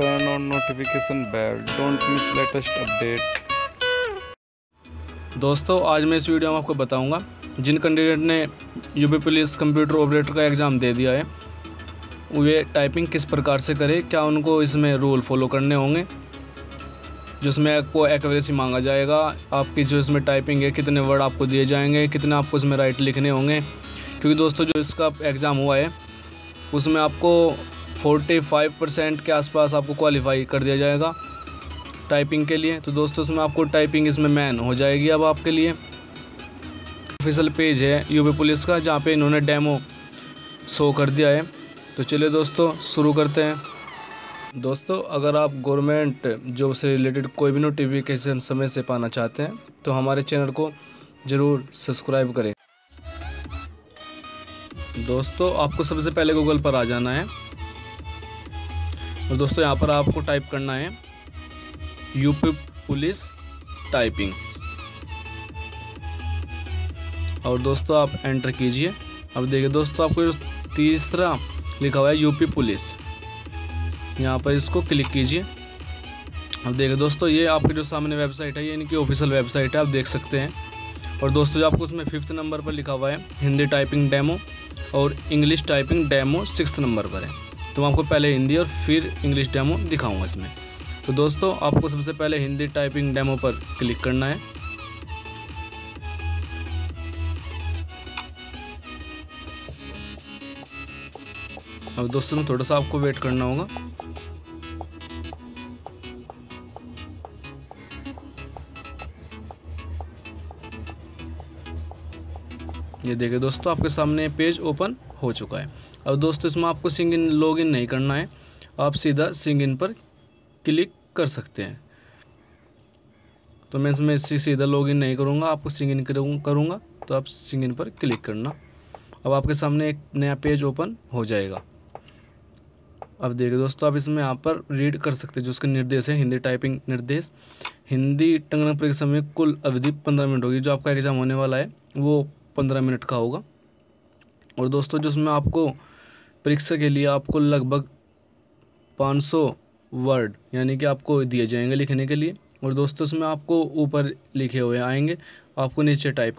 turn on notification bell, don't miss latest update। दोस्तों आज मैं इस वीडियो में आपको बताऊंगा जिन कैंडिडेट ने यूपी पुलिस कंप्यूटर ऑपरेटर का एग्ज़ाम दे दिया है वे टाइपिंग किस प्रकार से करें, क्या उनको इसमें रूल फॉलो करने होंगे जिसमें आपको एक्यूरेसी मांगा जाएगा, आपकी जो इसमें टाइपिंग है कितने वर्ड आपको दिए जाएंगे, कितने आपको इसमें राइट लिखने होंगे। क्योंकि दोस्तों जो इसका एग्ज़ाम हुआ है उसमें आपको 45% के आसपास आपको क्वालिफाई कर दिया जाएगा टाइपिंग के लिए। तो दोस्तों इसमें आपको टाइपिंग इसमें मैन हो जाएगी। अब आपके लिए ऑफिशियल पेज है यूपी पुलिस का जहाँ पे इन्होंने डेमो शो कर दिया है। तो चलिए दोस्तों शुरू करते हैं। दोस्तों अगर आप गवर्नमेंट जॉब से रिलेटेड कोई भी नोटिफिकेशन समय से पाना चाहते हैं तो हमारे चैनल को ज़रूर सब्सक्राइब करें। दोस्तों आपको सबसे पहले गूगल पर आ जाना है और दोस्तों यहाँ पर आपको टाइप करना है यूपी पुलिस टाइपिंग और दोस्तों आप एंटर कीजिए। अब देखिए दोस्तों आपको तीसरा लिखा हुआ है यूपी पुलिस, यहाँ पर इसको क्लिक कीजिए। अब देखिए दोस्तों ये आपके जो सामने वेबसाइट है ये इनकी ऑफिशियल वेबसाइट है, आप देख सकते हैं। और दोस्तों जो आपको उसमें 5th नंबर पर लिखा हुआ है हिंदी टाइपिंग डेमो और English typing demo 6th number पर है। तो मैं आपको पहले हिंदी और फिर इंग्लिश डेमो दिखाऊंगा इसमें। तो दोस्तों आपको सबसे पहले हिंदी टाइपिंग डेमो पर क्लिक करना है। अब दोस्तों थोड़ा सा आपको वेट करना होगा। ये देखिए दोस्तों आपके सामने पेज ओपन हो चुका है। अब दोस्तों इसमें आपको सिंगिन लॉगिन नहीं करना है, आप सीधा सिंगिन पर क्लिक कर सकते हैं। तो मैं इसमें सीधा लॉगिन नहीं करूँगा, आपको सिंगिन करूँगा। तो आप सिंगिन पर क्लिक करना। अब आपके सामने एक नया पेज ओपन हो जाएगा। अब देखिए दोस्तों आप इसमें यहाँ पर रीड कर सकते हैं जो उसके निर्देश है हिंदी टाइपिंग निर्देश। हिंदी टंगन परीक्षा में कुल अवधि 15 मिनट होगी। जो आपका एग्ज़ाम होने वाला है वो 15 मिनट का होगा। और दोस्तों जो उसमें आपको परीक्षा के लिए आपको लगभग 500 वर्ड यानी कि आपको दिए जाएंगे लिखने के लिए। और दोस्तों उसमें आपको ऊपर लिखे हुए आएंगे, आपको नीचे टाइप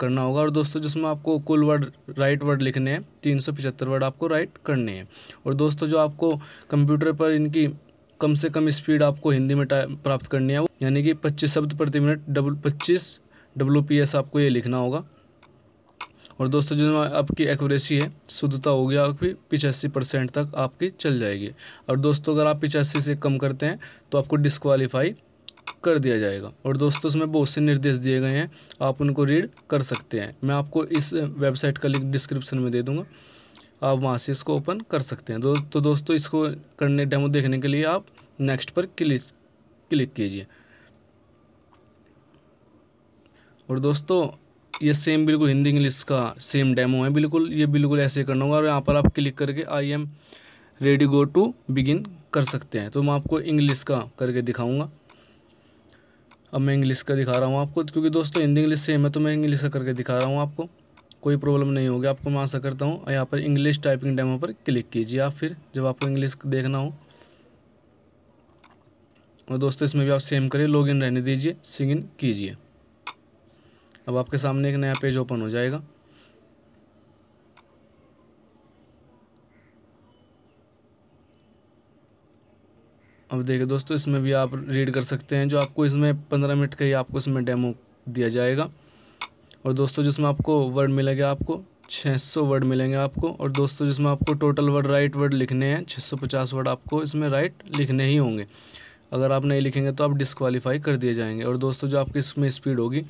करना होगा। और दोस्तों जिसमें आपको कुल वर्ड राइट वर्ड लिखने हैं 375 वर्ड आपको राइट करने हैं। और दोस्तों जो आपको कंप्यूटर पर इनकी कम से कम स्पीड आपको हिंदी में प्राप्त करनी है यानी कि 25 शब्द प्रति मिनट 25 WPS आपको ये लिखना होगा। और दोस्तों जिसमें आपकी एक्यूरेसी है शुद्धता हो गया आपकी 85% तक आपकी चल जाएगी। और दोस्तों अगर आप 85 से कम करते हैं तो आपको डिस्क्वालीफाई कर दिया जाएगा। और दोस्तों इसमें बहुत से निर्देश दिए गए हैं, आप उनको रीड कर सकते हैं। मैं आपको इस वेबसाइट का लिंक डिस्क्रिप्शन में दे दूँगा, आप वहाँ से इसको ओपन कर सकते हैं। तो दोस्तों इसको डेमो देखने के लिए आप नेक्स्ट पर क्लिक कीजिए। और दोस्तों ये सेम बिल्कुल हिंदी इंग्लिश का सेम डेमो है, बिल्कुल ये बिल्कुल ऐसे करना होगा। और यहाँ पर आप क्लिक करके I am ready go to begin कर सकते हैं। तो मैं आपको इंग्लिश का करके दिखाऊंगा। अब मैं इंग्लिश का दिखा रहा हूँ आपको क्योंकि दोस्तों हिंदी इंग्लिश सेम है तो मैं इंग्लिश का करके दिखा रहा हूँ, आपको कोई प्रॉब्लम नहीं होगी आपको, मैं आशा करता हूँ। यहाँ पर इंग्लिश टाइपिंग डेमो पर क्लिक कीजिए आप फिर जब आपको इंग्लिश देखना हो। और दोस्तों इसमें भी आप सेम करिए, लॉग इन रहने दीजिए, सिग इन कीजिए। अब आपके सामने एक नया पेज ओपन हो जाएगा। अब देखिए दोस्तों इसमें भी आप रीड कर सकते हैं। जो आपको इसमें 15 मिनट का ही आपको इसमें डेमो दिया जाएगा। और दोस्तों जिसमें आपको वर्ड मिलेंगे आपको 600 वर्ड मिलेंगे आपको। और दोस्तों जिसमें आपको टोटल वर्ड राइट वर्ड लिखने हैं 650 वर्ड आपको इसमें राइट लिखने ही होंगे। अगर आप नहीं लिखेंगे तो आप डिस्क्वालीफाई कर दिए जाएंगे। और दोस्तों जो आपकी इसमें स्पीड होगी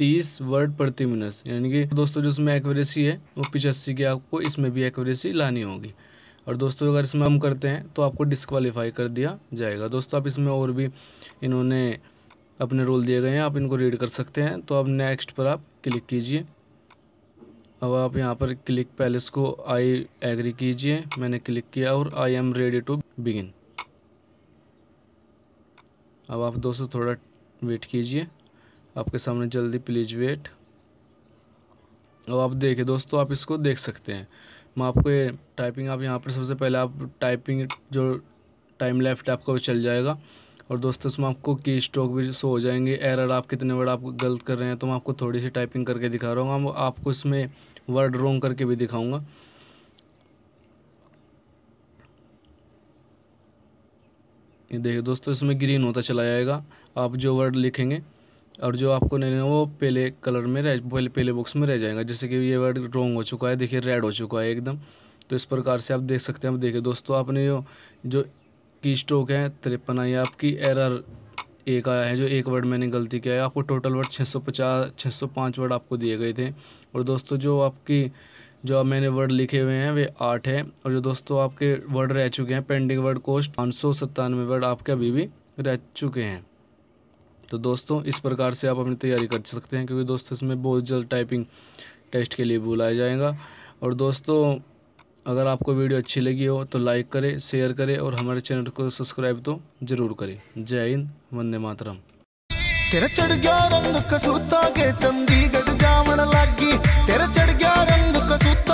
30 वर्ड प्रति मिनट यानी कि दोस्तों जो इसमें एक्यूरेसी है वो 85 की आपको इसमें भी एक्यूरेसी लानी होगी। और दोस्तों अगर इसमें हम करते हैं तो आपको डिस्क्वालीफाई कर दिया जाएगा। दोस्तों आप इसमें और भी इन्होंने अपने रोल दिए गए हैं, आप इनको रीड कर सकते हैं। तो अब नेक्स्ट पर आप क्लिक कीजिए। अब आप यहाँ पर क्लिक पहले इसको आई एग्री कीजिए, मैंने क्लिक किया और I am ready to begin. अब आप दोस्तों थोड़ा वेट कीजिए, आपके सामने जल्दी प्लीज वेट। अब आप देखिए दोस्तों आप इसको देख सकते हैं। मैं आपको ये टाइपिंग आप यहाँ पर सबसे पहले आप टाइपिंग जो टाइम लेफ्ट आपका वो चल जाएगा। और दोस्तों इसमें आपको की स्ट्रोक भी शो हो जाएंगे, एरर आप कितने वर्ड आप गलत कर रहे हैं, तो मैं आपको थोड़ी सी टाइपिंग करके दिखा रहा हूँ, आपको इसमें वर्ड रोंग करके भी दिखाऊँगा। ये देखिए दोस्तों इसमें ग्रीन होता चला जाएगा, आप जो वर्ड लिखेंगे और जो आपको नहीं लेना वो पहले कलर में रह पहले बॉक्स में रह जाएगा। जैसे कि ये वर्ड रॉन्ग हो चुका है, देखिए रेड हो चुका है एकदम। तो इस प्रकार से आप देख सकते हैं। अब देखिए दोस्तों आपने जो की स्ट्रोक है 53 आई है आपकी, एरर 1 आया है, जो 1 वर्ड मैंने गलती किया है। आपको टोटल वर्ड 605 वर्ड आपको दिए गए थे। और दोस्तों जो आपकी जो मैंने वर्ड लिखे हुए हैं वे 8 है। और जो दोस्तों आपके वर्ड रह चुके हैं पेंडिंग वर्ड कोस्ट 597 वर्ड आपके अभी भी रह चुके हैं। तो दोस्तों इस प्रकार से आप अपनी तैयारी कर सकते हैं, क्योंकि दोस्तों इसमें बहुत जल्द टाइपिंग टेस्ट के लिए बुलाया जाएगा। और दोस्तों अगर आपको वीडियो अच्छी लगी हो तो लाइक करें, शेयर करें और हमारे चैनल को सब्सक्राइब तो ज़रूर करें। जय हिंद, वंदे मातरम। तेरा चढ़ गया रंग कसूता के चंडीगढ़ जावन लागी, तेरा चढ़ गया रंग कसूता।